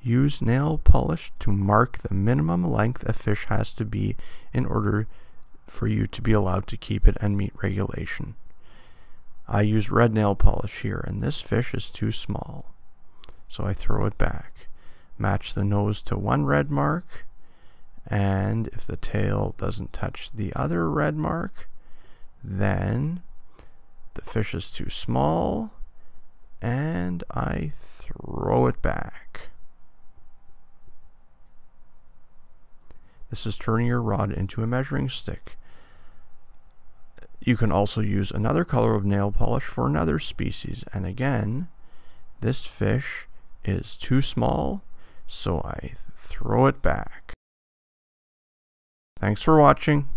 Use nail polish to mark the minimum length a fish has to be in order for you to be allowed to keep it and meet regulation. I use red nail polish here, and this fish is too small, so I throw it back. Match the nose to one red mark, and if the tail doesn't touch the other red mark, then the fish is too small, and I throw it back. This is turning your rod into a measuring stick. You can also use another color of nail polish for another species, and again, this fish is too small, so I throw it back. Thanks for watching.